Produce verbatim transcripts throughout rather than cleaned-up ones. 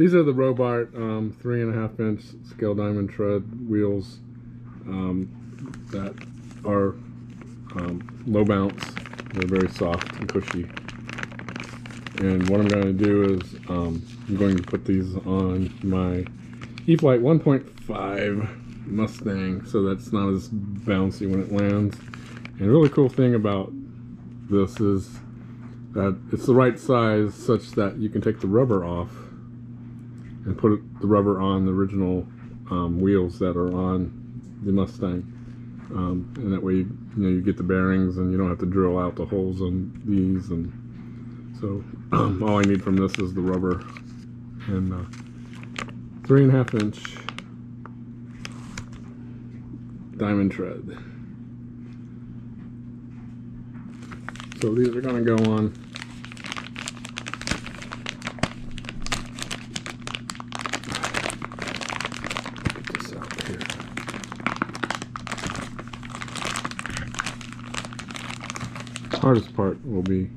These are the Robart um, three and a half inch scale diamond tread wheels um, that are um, low bounce. They're very soft and cushy. And what I'm going to do is um, I'm going to put these on my E-Flite one point five Mustang, so that's not as bouncy when it lands. And a really cool thing about this is that it's the right size such that you can take the rubber off and put the rubber on the original um, wheels that are on the Mustang. Um, and that way, you know, you get the bearings and you don't have to drill out the holes on these. And so um, all I need from this is the rubber and uh, three and a half inch diamond tread. So these are going to go on hardest part will be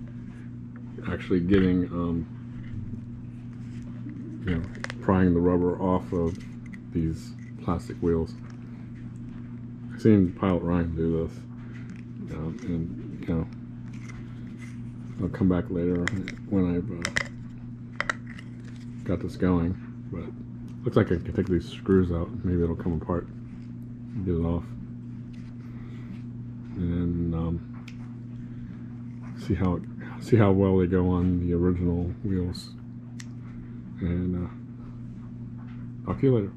actually getting, um, you know, prying the rubber off of these plastic wheels. I've seen Pilot Ryan do this, um, and you know, I'll come back later when I've uh, got this going. But it looks like I can take these screws out. Maybe it'll come apart and get it off. And um, see how it, see how well they go on the original wheels, and uh, talk to you later.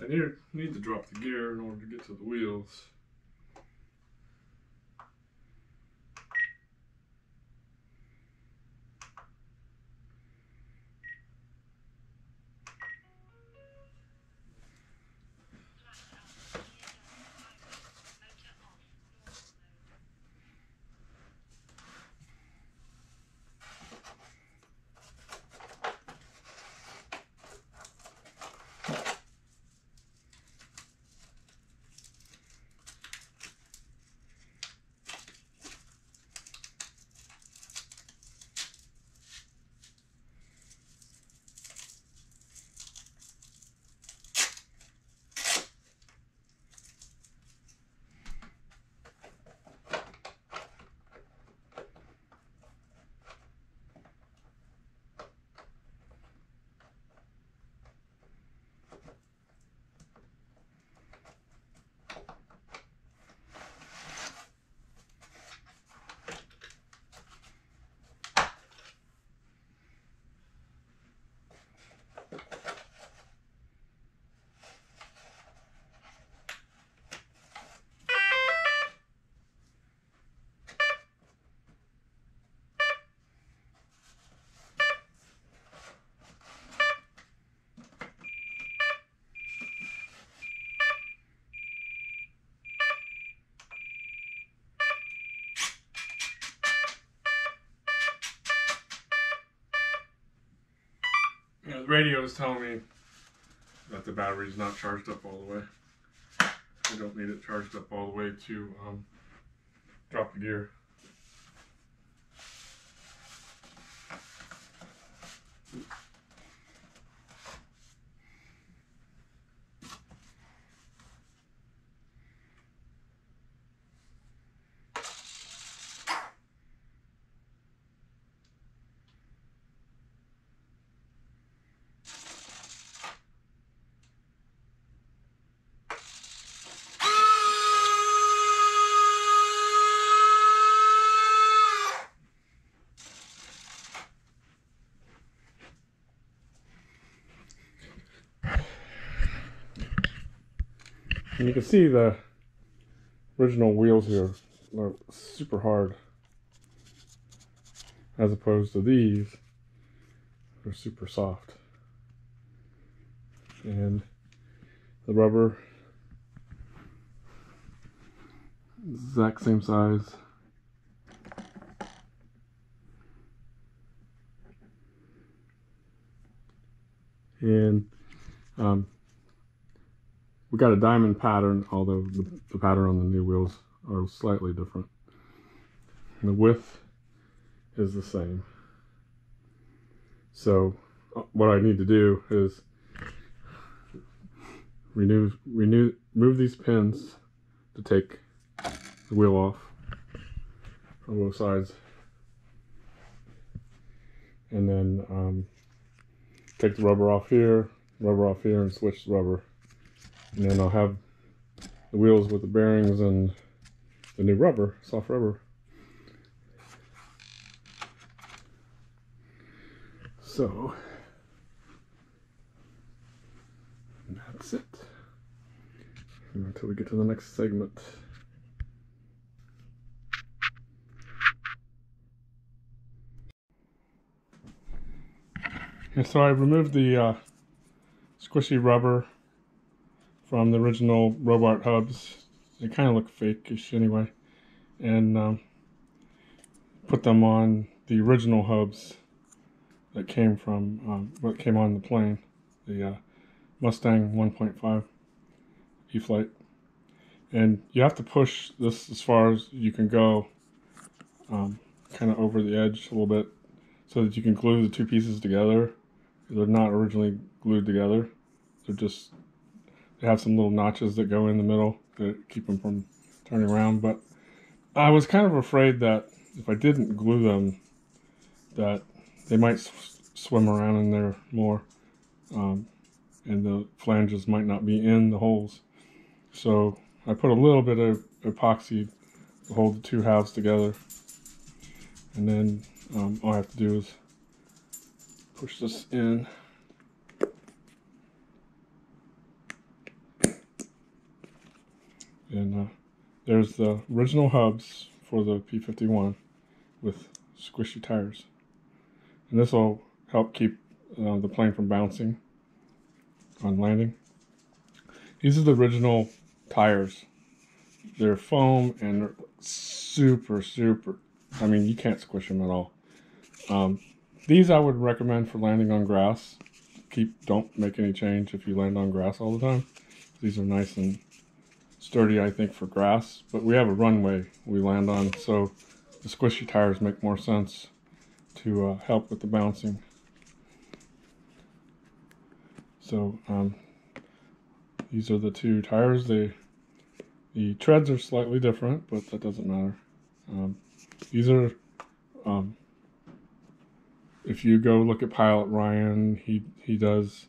I need, need to drop the gear in order to get to the wheels. Yeah, the radio is telling me that the battery's not charged up all the way. I don't need it charged up all the way to um, drop the gear. And you can see the original wheels here are super hard, as opposed to these are super soft. And the rubber exact same size. and um, we got a diamond pattern, although the, the pattern on the new wheels are slightly different. And the width is the same. So what I need to do is renew, renew, remove these pins to take the wheel off on both sides, and then um, take the rubber off here, rubber off here, and switch the rubber, and then I'll have the wheels with the bearings and the new rubber, soft rubber. So that's it until we get to the next segment. And so I removed the uh, squishy rubber from the original Robart hubs. They kind of look fake-ish anyway, and um, put them on the original hubs that came from um, what came on the plane, the uh, Mustang one point five E-Flite. And you have to push this as far as you can go, um, kind of over the edge a little bit, so that you can glue the two pieces together. They're not originally glued together. They're just, they have some little notches that go in the middle to keep them from turning around. But I was kind of afraid that if I didn't glue them, that they might swim around in there more, um, and the flanges might not be in the holes. So I put a little bit of epoxy to hold the two halves together, and then um, all I have to do is push this in. And uh, there's the original hubs for the P fifty-one with squishy tires. And this will help keep uh, the plane from bouncing on landing. These are the original tires. They're foam and they're super, super, I mean, you can't squish them at all. Um, these I would recommend for landing on grass. Keep, don't make any change if you land on grass all the time. These are nice and sturdy, I think, for grass, but we have a runway we land on, so the squishy tires make more sense to uh, help with the bouncing. So um, these are the two tires. They, the treads are slightly different, but that doesn't matter. Um, these are, um, if you go look at Pilot Ryan, he, he does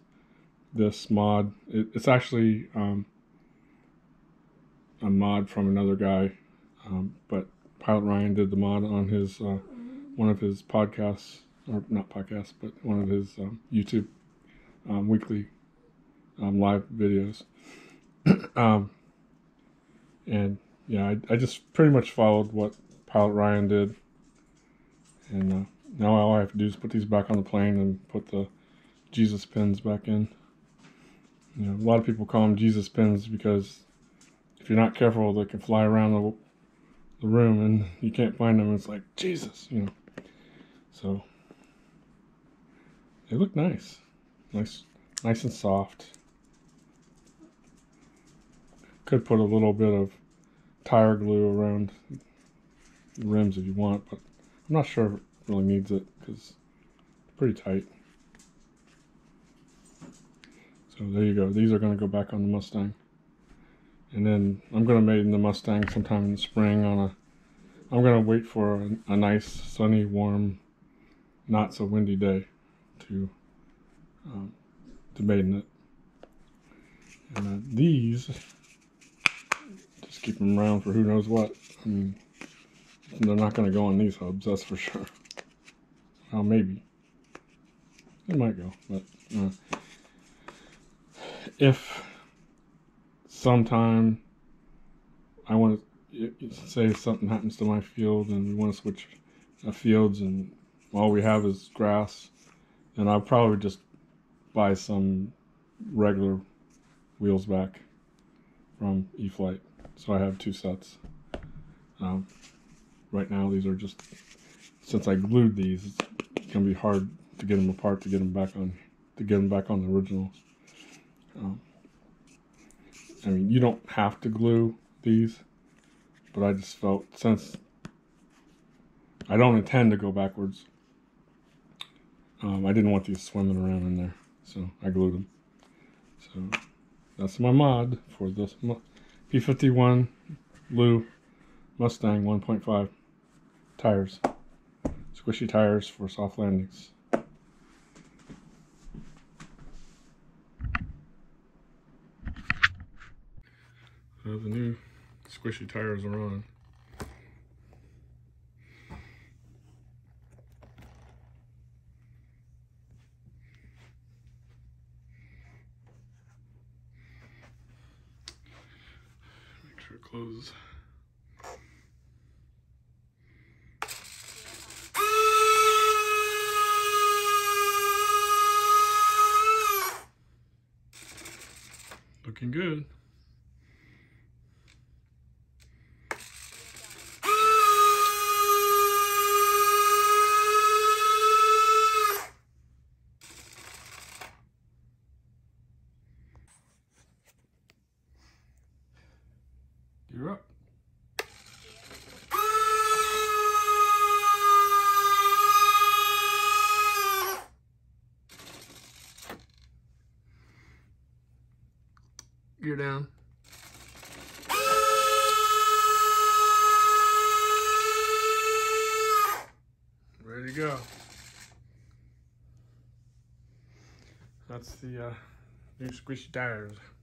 this mod. It, it's actually um, a mod from another guy, um, but Pilot Ryan did the mod on his uh, one of his podcasts, or not podcasts, but one of his um, YouTube um, weekly um, live videos. um, and yeah, I, I just pretty much followed what Pilot Ryan did. And uh, now all I have to do is put these back on the plane and put the Jesus pins back in. You know, a lot of people call them Jesus pins because if you're not careful, they can fly around the the room and you can't find them. It's like, Jesus, you know. So they look nice, nice nice and soft. Could put a little bit of tire glue around the rims if you want, but I'm not sure if it really needs it because it's pretty tight. So there you go. These are going to go back on the Mustang. And then I'm going to maiden the Mustang sometime in the spring on a, I'm going to wait for a, a nice, sunny, warm, not so windy day to, um, to maiden it. And uh, these, just keep them around for who knows what. I mean, they're not going to go on these hubs, that's for sure. Well, maybe. It might go, but uh, if sometime I want to say something happens to my field and we want to switch fields and all we have is grass, and I'll probably just buy some regular wheels back from E-Flite, so I have two sets. Um, right now these are just, since I glued these, it's gonna be hard to get them apart to get them back on to get them back on the original. Um, I mean, you don't have to glue these, but I just felt, since I don't intend to go backwards, um, I didn't want these swimming around in there, so I glued them. So that's my mod for this P fifty-one Blue Mustang one point five tires. Squishy tires for soft landings. Now the new squishy tires are on. Make sure it closes. Looking good. You're up. You're down. Ready to go. That's the uh, new squishy tires.